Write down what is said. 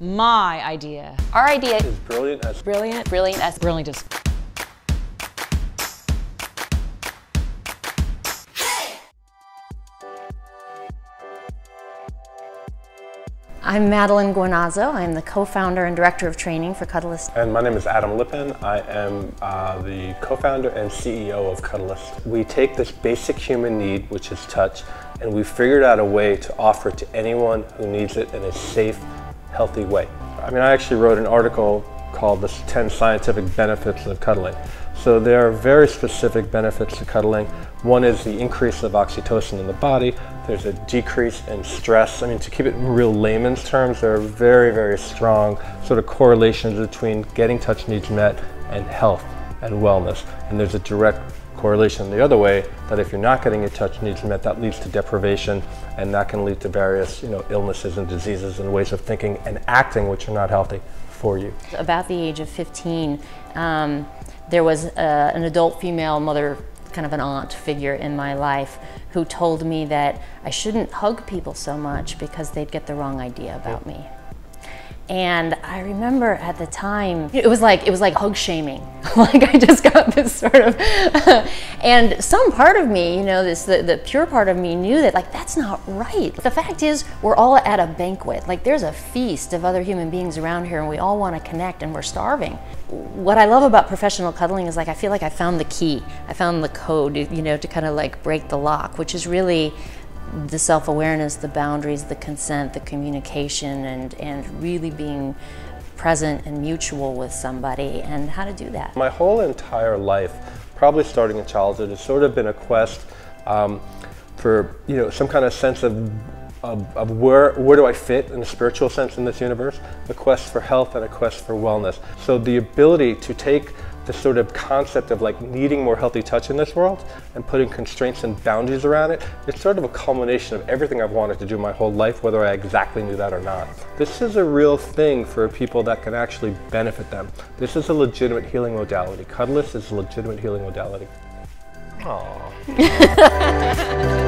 my idea. Our idea is brilliant as brilliant, brilliant as brilliant as. I'm Madelon Guinazzo. I'm the co-founder and director of training for Cuddlist. And my name is Adam Lippin. I am the co-founder and CEO of Cuddlist. We take this basic human need, which is touch, and we figured out a way to offer it to anyone who needs it in a safe, healthy way. I mean, I actually wrote an article called The 10 Scientific Benefits of Cuddling. So there are very specific benefits to cuddling. One is the increase of oxytocin in the body. There's a decrease in stress. I mean, to keep it in real layman's terms, there are very, very strong sort of correlations between getting touch needs met and health and wellness. And there's a direct correlation the other way, that if you're not getting your touch needs met, that leads to deprivation, and that can lead to various, you know, illnesses and diseases and ways of thinking and acting which are not healthy for you. About the age of 15, there was an adult female mother, kind of an aunt figure in my life, who told me that I shouldn't hug people so much because they'd get the wrong idea about me. And I remember at the time, it was like hug shaming. Like, I just got this sort of, and some part of me, you know, the pure part of me knew that, like, that's not right. The fact is, we're all at a banquet. Like, there's a feast of other human beings around here, and we all want to connect, and we're starving. What I love about professional cuddling is, like, I feel like I found the key. I found the code, you know, to kind of like break the lock, which is really the self-awareness, the boundaries, the consent, the communication, and really being present and mutual with somebody, and how to do that. My whole entire life, probably starting in childhood, has sort of been a quest for, you know, some kind of sense of where do I fit in a spiritual sense in this universe, a quest for health and a quest for wellness. So the ability to take the sort of concept of, like, needing more healthy touch in this world and putting constraints and boundaries around it, it's sort of a culmination of everything I've wanted to do my whole life, whether I exactly knew that or not. This is a real thing for people that can actually benefit them. This is a legitimate healing modality. Cuddlist is a legitimate healing modality. Aww.